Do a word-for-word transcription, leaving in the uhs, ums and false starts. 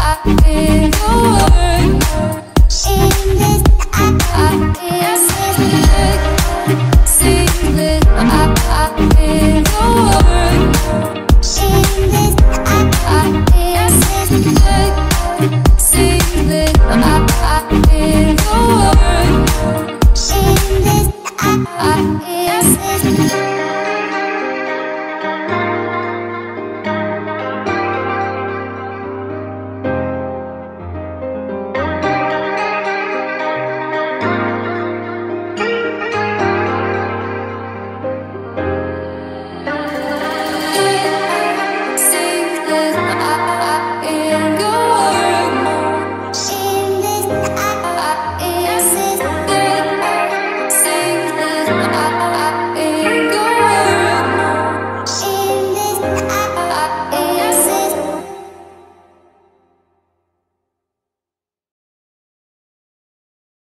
I feel your word.